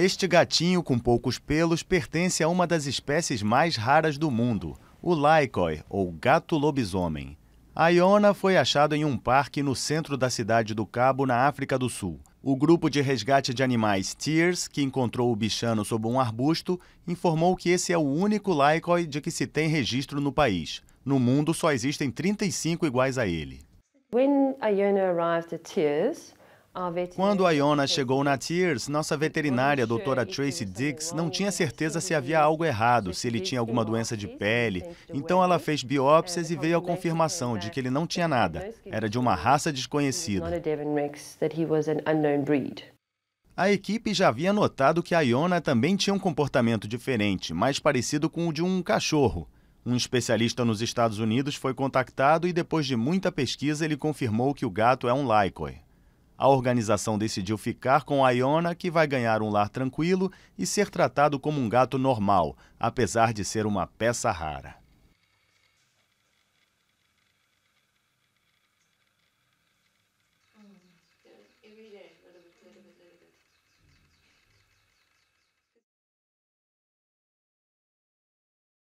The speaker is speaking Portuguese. Este gatinho com poucos pelos pertence a uma das espécies mais raras do mundo, o Lykoi, ou gato-lobisomem. A Iona foi achada em um parque no centro da Cidade do Cabo, na África do Sul. O grupo de resgate de animais Tears, que encontrou o bichano sob um arbusto, informou que esse é o único Lykoi de que se tem registro no país. No mundo, só existem 35 iguais a ele. Quando a Iona chegou na Tears, nossa veterinária, a doutora Tracy Dix, não tinha certeza se havia algo errado, se ele tinha alguma doença de pele. Então ela fez biópsias e veio a confirmação de que ele não tinha nada. Era de uma raça desconhecida. A equipe já havia notado que a Iona também tinha um comportamento diferente, mais parecido com o de um cachorro. Um especialista nos Estados Unidos foi contactado e, depois de muita pesquisa, ele confirmou que o gato é um Lykoi. A organização decidiu ficar com a Iona, que vai ganhar um lar tranquilo e ser tratado como um gato normal, apesar de ser uma peça rara.